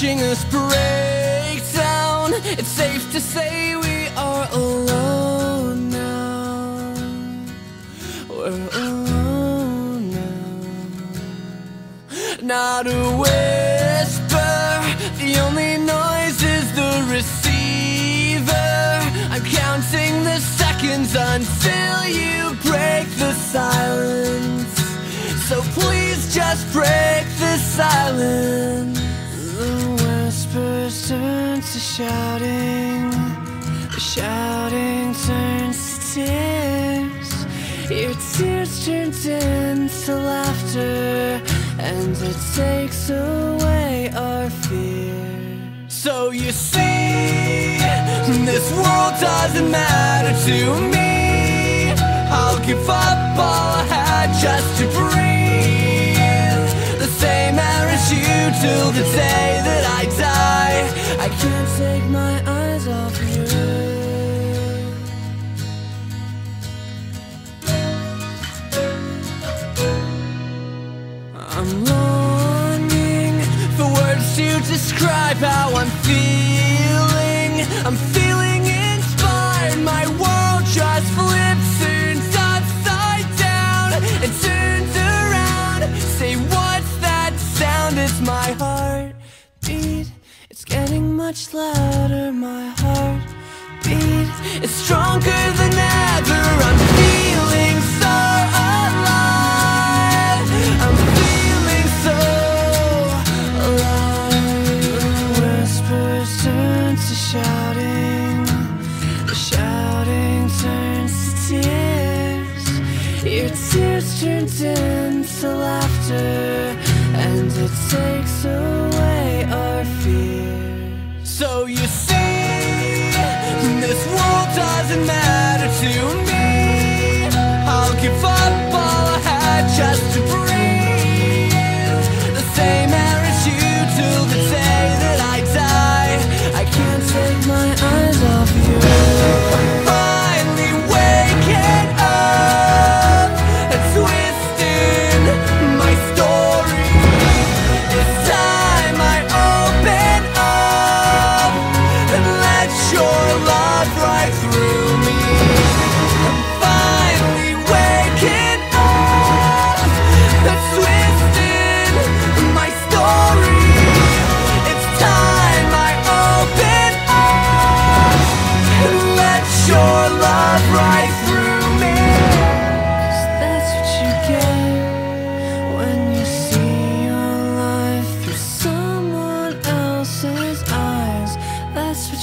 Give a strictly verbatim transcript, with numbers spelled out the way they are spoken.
watching us break down. It's safe to say we are alone now. We're alone now. Not a whisper, the only noise is the receiver. I'm counting the seconds until you break the silence. So please just break the silence. The whispers turn to shouting, the shouting turns to tears. Your tears turn into laughter, and it takes away our fear. So you see, this world doesn't matter to me. I'll give up all I had just to breathe. The same air as you till the day that I die. I can't take my eyes off you. I'm longing for words to describe how I'm feeling. I'm feeling inspired. My world just flips, turns upside down and turns around. Say, what's that sound? It's my heartbeat. It's getting much louder. My heartbeat is stronger than ever. I'm feeling so alive. I'm to shouting, the shouting turns to tears. Your tears turn into laughter, and it takes away our fear. So you see, this world doesn't matter to me. I'll give up all I had just to breathe. The same air as you till the day that I die. I can't take my eyes off you. I'm finally waking up, a twist in my story. This time I open up and let your love right through me. I'm finally waking up, a twist in my story. It's time I open up and let your love right through me. 'Cause that's what you get when you see your life through someone else's eyes. That's what